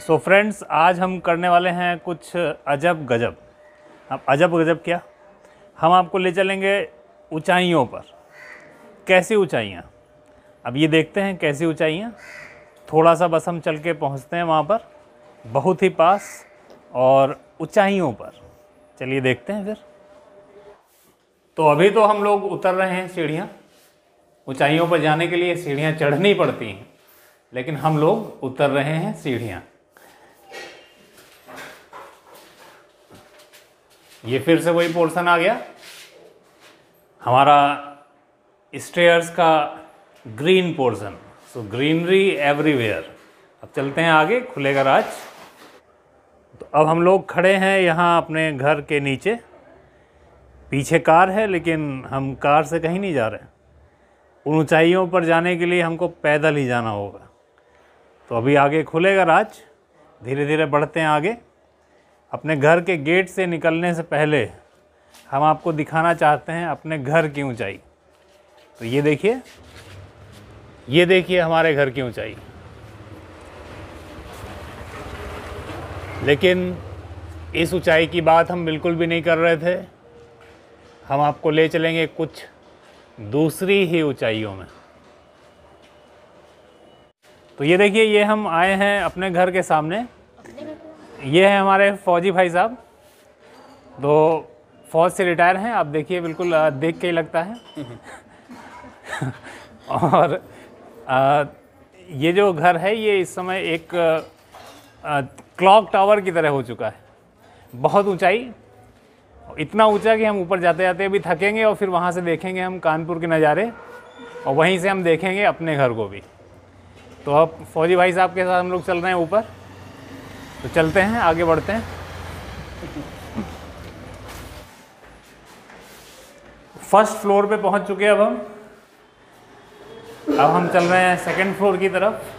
So friends, आज हम करने वाले हैं कुछ अजब गजब। अब अजब गजब क्या, हम आपको ले चलेंगे ऊंचाइयों पर। कैसी ऊंचाइयाँ, अब ये देखते हैं कैसी ऊंचाइयाँ। थोड़ा सा बस हम चल के पहुँचते हैं वहाँ पर, बहुत ही पास और ऊंचाइयों पर। चलिए देखते हैं फिर। तो अभी तो हम लोग उतर रहे हैं सीढ़ियाँ, ऊंचाइयों पर जाने के लिए सीढ़ियाँ चढ़नी पड़ती हैं, लेकिन हम लोग उतर रहे हैं सीढ़ियाँ। ये फिर से वही पोर्शन आ गया हमारा स्टेयर्स का, green portion. So greenery everywhere. अब चलते हैं आगे, खुलेगा राज। तो अब हम लोग खड़े हैं यहाँ अपने घर के नीचे। पीछे कार है लेकिन हम कार से कहीं नहीं जा रहे हैं। उन ऊंचाइयों पर जाने के लिए हमको पैदल ही जाना होगा। तो अभी आगे खुलेगा राज, धीरे धीरे बढ़ते हैं आगे। अपने घर के गेट से निकलने से पहले हम आपको दिखाना चाहते हैं अपने घर की ऊंचाई। तो ये देखिए, ये देखिए हमारे घर की ऊंचाई। लेकिन इस ऊंचाई की बात हम बिल्कुल भी नहीं कर रहे थे। हम आपको ले चलेंगे कुछ दूसरी ही ऊंचाइयों में। तो ये देखिए, ये हम आए हैं अपने घर के सामने। ये है हमारे फौजी भाई साहब, तो फौज से रिटायर हैं। आप देखिए, बिल्कुल देख के ही लगता है। और ये जो घर है, ये इस समय एक क्लॉक टावर की तरह हो चुका है। बहुत ऊंचाई, इतना ऊंचा कि हम ऊपर जाते जाते भी थकेंगे और फिर वहाँ से देखेंगे हम कानपुर के नज़ारे, और वहीं से हम देखेंगे अपने घर को भी। तो अब फौजी भाई साहब के साथ हम लोग चल रहे हैं ऊपर। तो चलते हैं आगे, बढ़ते हैं। फर्स्ट फ्लोर पे पहुँच चुके हैं अब हम। अब हम चल रहे हैं सेकंड फ्लोर की तरफ।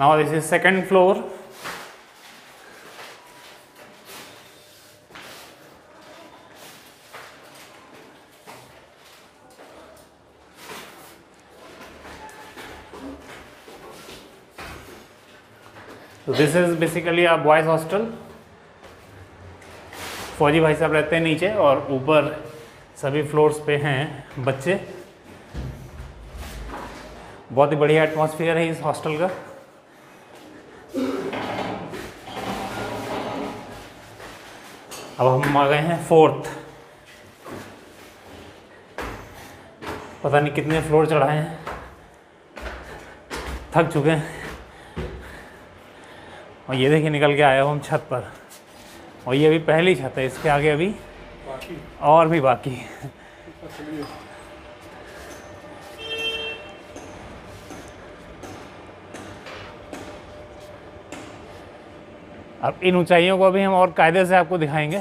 Now this is second floor. So this is basically a boys hostel. फौजी भाई साहब रहते हैं नीचे और ऊपर सभी फ्लोर्स पे हैं बच्चे। बहुत ही बढ़िया एटमॉस्फेयर है इस हॉस्टल का। अब हम आ गए हैं फोर्थ। पता नहीं कितने फ्लोर चढ़ाए हैं, थक चुके हैं। और ये देखिए, निकल के आए हम छत पर, और ये अभी पहली छत है, इसके आगे अभी और भी बाकी। अब इन ऊंचाइयों को अभी हम और कायदे से आपको दिखाएंगे।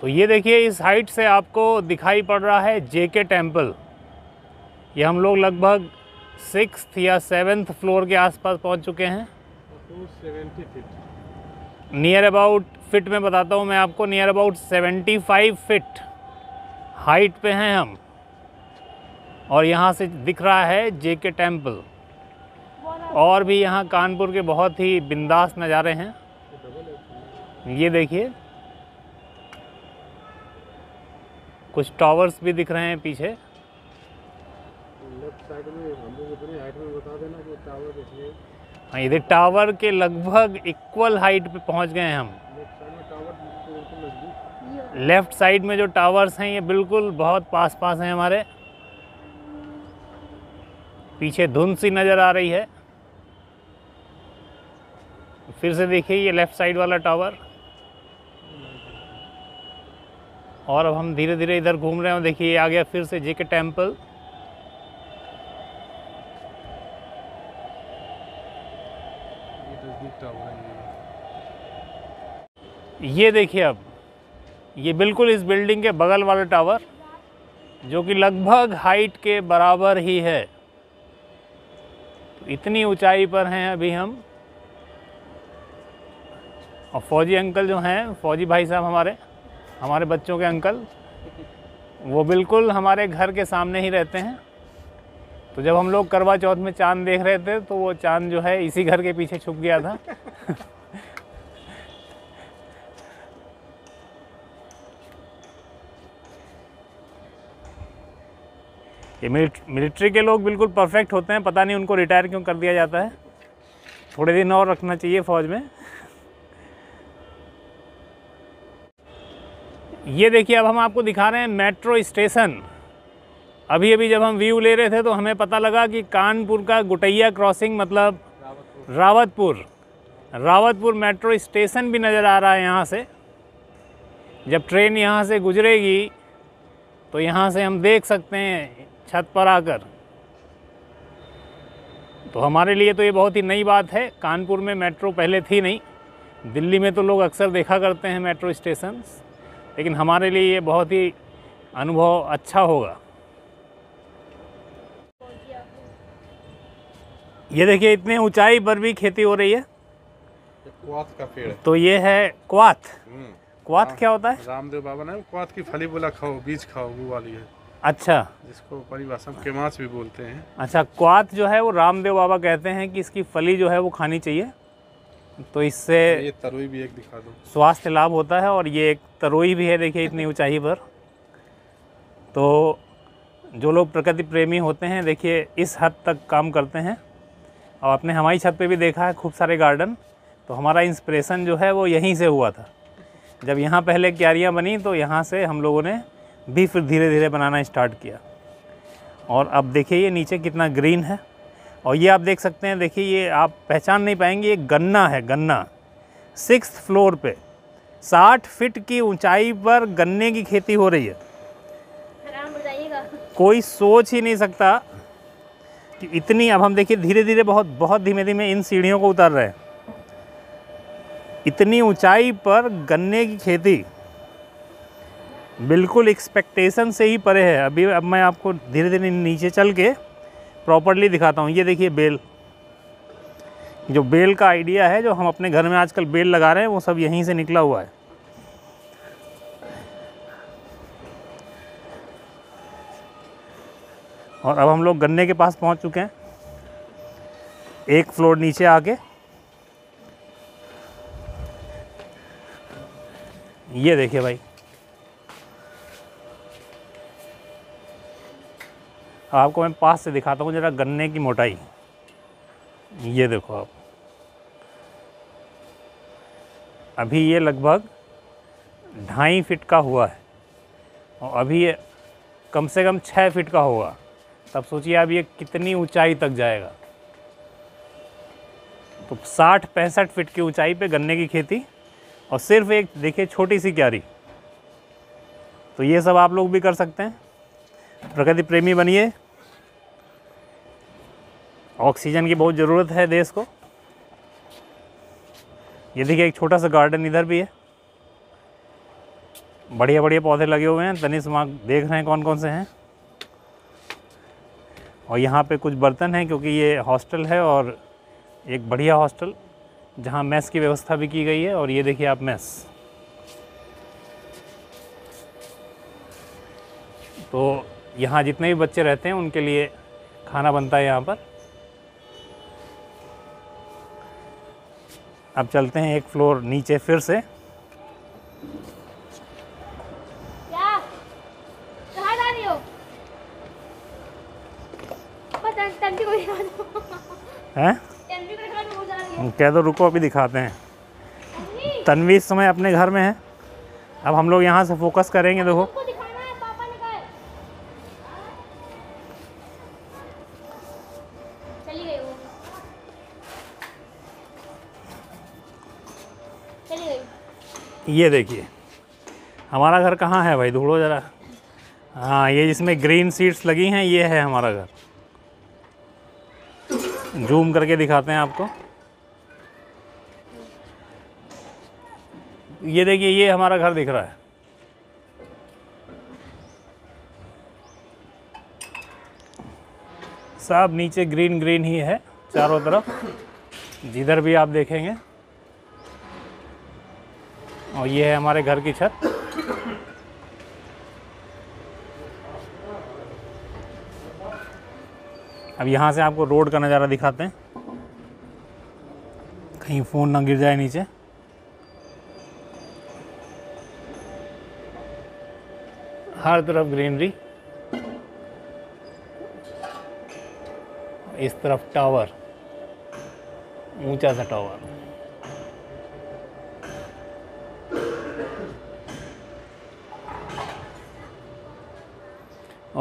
तो ये देखिए, इस हाइट से आपको दिखाई पड़ रहा है JK टेम्पल। ये हम लोग लगभग 6th या 7th फ्लोर के आसपास पहुंच चुके हैं। 270 फीट नियर अबाउट, फिट में बताता हूं मैं आपको, नियर अबाउट 75 फिट हाइट पे हैं हम। और यहाँ से दिख रहा है JK टेम्पल। और भी यहाँ कानपुर के बहुत ही बिंदास नज़ारे हैं। ये देखिए, कुछ टावर्स भी दिख रहे हैं पीछे। लेफ्ट साइड में हम लोग अपनी हाइट में बता देना कि टावर देखिए। हाँ, ये टावर के लगभग इक्वल हाइट पे पहुँच गए हैं हम। लेफ़्ट साइड में जो टावर्स हैं, ये बिल्कुल बहुत पास पास हैं हमारे। पीछे धुंध सी नज़र आ रही है। फिर से देखिए, ये लेफ़्ट साइड वाला टावर। और अब हम धीरे धीरे इधर घूम रहे हैं। देखिए, ये आ गया फिर से JK टेम्पल। ये देखिए, अब ये बिल्कुल इस बिल्डिंग के बगल वाला टावर। जो कि लगभग हाइट के बराबर ही है। तो इतनी ऊंचाई पर हैं अभी हम। और फौजी अंकल जो हैं, फौजी भाई साहब हमारे बच्चों के अंकल, वो बिल्कुल हमारे घर के सामने ही रहते हैं। तो जब हम लोग करवा चौथ में चांद देख रहे थे तो वो चांद जो है इसी घर के पीछे छुप गया था। ये मिलिट्री के लोग बिल्कुल परफेक्ट होते हैं, पता नहीं उनको रिटायर क्यों कर दिया जाता है। थोड़े दिन और रखना चाहिए फौज में। ये देखिए, अब हम आपको दिखा रहे हैं मेट्रो स्टेशन। अभी अभी जब हम व्यू ले रहे थे तो हमें पता लगा कि कानपुर का गुटैया क्रॉसिंग, मतलब रावतपुर मेट्रो स्टेशन भी नज़र आ रहा है यहाँ से। जब ट्रेन यहाँ से गुजरेगी तो यहाँ से हम देख सकते हैं छत पर आकर। तो हमारे लिए तो ये बहुत ही नई बात है, कानपुर में मेट्रो पहले थी नहीं। दिल्ली में तो लोग अक्सर देखा करते हैं मेट्रो स्टेशंस, लेकिन हमारे लिए ये बहुत ही अनुभव अच्छा होगा। ये देखिए, इतने ऊंचाई पर भी खेती हो रही है। क्वाथ का पेड़ है। तो ये है क्वाथ। क्वाथ क्या होता है? रामदेव बाबा ने क्वाथ की फली बोला, खाओ, बीज खाओ, वो वाली है। अच्छा, जिसको परिभाषा में केमाच भी बोलते हैं। अच्छा, क्वाथ जो है वो रामदेव बाबा कहते हैं कि इसकी फली जो है वो खानी चाहिए, तो इससे ये तरोई भी एक दिखा दो, स्वास्थ्य लाभ होता है। और ये एक तरोई भी है, देखिए इतनी ऊंचाई पर। तो जो लोग प्रकृति प्रेमी होते हैं, देखिए इस हद तक काम करते हैं। और आपने हमारी छत पे भी देखा है खूब सारे गार्डन। तो हमारा इंस्पिरेशन जो है वो यहीं से हुआ था। जब यहाँ पहले क्यारियाँ बनी तो यहाँ से हम लोगों ने भी फिर धीरे धीरे बनाना स्टार्ट किया। और अब देखिए ये नीचे कितना ग्रीन है। और ये आप देख सकते हैं, देखिए ये आप पहचान नहीं पाएंगे, ये गन्ना है, गन्ना। 6th फ्लोर पे 60 फीट की ऊंचाई पर गन्ने की खेती हो रही है। कोई सोच ही नहीं सकता कि इतनी। अब हम देखिए धीरे धीरे, बहुत धीमे धीमे इन सीढ़ियों को उतार रहे हैं। इतनी ऊंचाई पर गन्ने की खेती बिल्कुल एक्सपेक्टेशन से ही परे है। अभी अब मैं आपको धीरे धीरे नीचे चल के प्रॉपर्ली दिखाता हूँ। ये देखिए बेल, जो बेल का आइडिया है, जो हम अपने घर में आजकल बेल लगा रहे हैं, वो सब यहीं से निकला हुआ है। और अब हम लोग गन्ने के पास पहुँच चुके हैं, 1 फ्लोर नीचे आके। ये देखिए भाई, आपको मैं पास से दिखाता हूँ ज़रा गन्ने की मोटाई। ये देखो आप, अभी ये लगभग 2.5 फीट का हुआ है और अभी ये कम से कम 6 फीट का होगा। तब सोचिए अब ये कितनी ऊंचाई तक जाएगा। तो 60-65 फीट की ऊंचाई पे गन्ने की खेती, और सिर्फ एक देखिए छोटी सी क्यारी। तो ये सब आप लोग भी कर सकते हैं, प्रकृति प्रेमी बनिए। ऑक्सीजन की बहुत ज़रूरत है देश को। ये देखिए एक छोटा सा गार्डन इधर भी है, बढ़िया बढ़िया पौधे लगे हुए हैं। तनिष्क मां देख रहे हैं कौन कौन से हैं। और यहाँ पे कुछ बर्तन हैं, क्योंकि ये हॉस्टल है और एक बढ़िया हॉस्टल जहाँ मेस की व्यवस्था भी की गई है। और ये देखिए आप मेस। तो यहाँ जितने भी बच्चे रहते हैं उनके लिए खाना बनता है यहाँ पर। अब चलते हैं 1 फ्लोर नीचे फिर से। हैं? कह दो रुको, अभी दिखाते हैं। तन्वी इस समय अपने घर में है। अब हम लोग यहाँ से फोकस करेंगे। देखो, ये देखिए हमारा घर कहाँ है भाई, ढूंढो ज़रा। हाँ, ये इसमें ग्रीन सीड्स लगी हैं, ये है हमारा घर। जूम करके दिखाते हैं आपको। ये देखिए, ये हमारा घर दिख रहा है। सब नीचे ग्रीन ग्रीन ही है चारों तरफ, जिधर भी आप देखेंगे। और ये है हमारे घर की छत। अब यहाँ से आपको रोड का नज़ारा दिखाते हैं, कहीं फ़ोन ना गिर जाए नीचे। हर तरफ ग्रीनरी, इस तरफ टावर, ऊंचा सा टावर।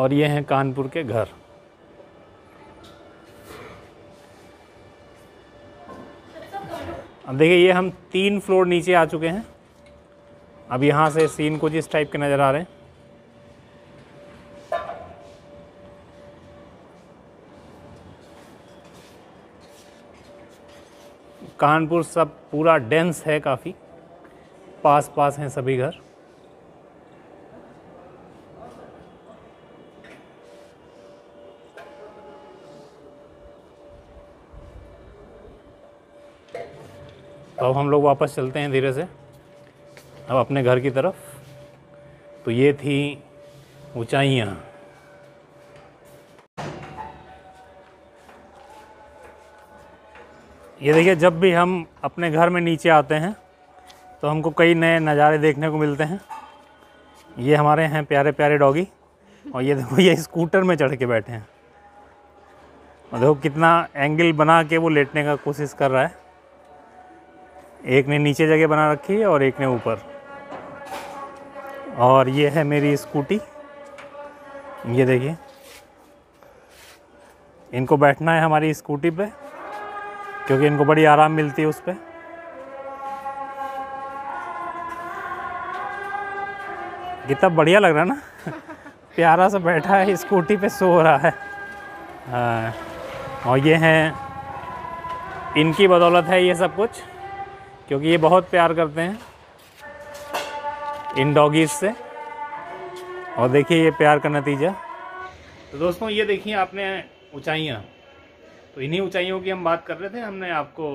और ये हैं कानपुर के घर। अब देखिए ये हम 3 फ्लोर नीचे आ चुके हैं। अब यहाँ से सीन कुछ इस टाइप के नज़र आ रहे हैं। कानपुर सब पूरा डेंस है, काफ़ी पास पास हैं सभी घर। तो अब हम लोग वापस चलते हैं धीरे से अब अपने घर की तरफ। तो ये थी ऊंचाइयाँ। ये देखिए, जब भी हम अपने घर में नीचे आते हैं तो हमको कई नए नज़ारे देखने को मिलते हैं। ये हमारे हैं प्यारे प्यारे डॉगी, और ये देखो ये स्कूटर में चढ़ के बैठे हैं। और देखो कितना एंगल बना के वो लेटने का कोशिश कर रहा है। एक ने नीचे जगह बना रखी है और एक ने ऊपर। और ये है मेरी स्कूटी, ये देखिए। इनको बैठना है हमारी स्कूटी पे क्योंकि इनको बड़ी आराम मिलती है उस पर। कितना बढ़िया लग रहा है ना प्यारा सा बैठा है स्कूटी पे, सो रहा है। हाँ, और ये हैं, इनकी बदौलत है ये सब कुछ, क्योंकि ये बहुत प्यार करते हैं इन डॉगीज़ से। और देखिए ये प्यार का नतीजा। तो दोस्तों ये देखिए आपने ऊंचाइयाँ, तो इन्हीं ऊंचाइयों की हम बात कर रहे थे। हमने आपको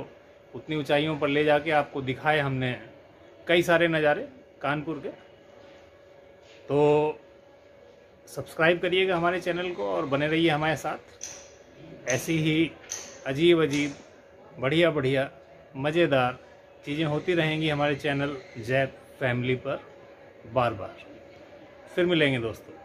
उतनी ऊंचाइयों पर ले जाके आपको दिखाए हमने कई सारे नज़ारे कानपुर के। तो सब्सक्राइब करिएगा हमारे चैनल को और बने रहिए हमारे साथ। ऐसी ही अजीब अजीब, बढ़िया बढ़िया, मज़ेदार चीज़ें होती रहेंगी हमारे चैनल ज़ैप फैमिली पर बार बार। फिर मिलेंगे दोस्तों।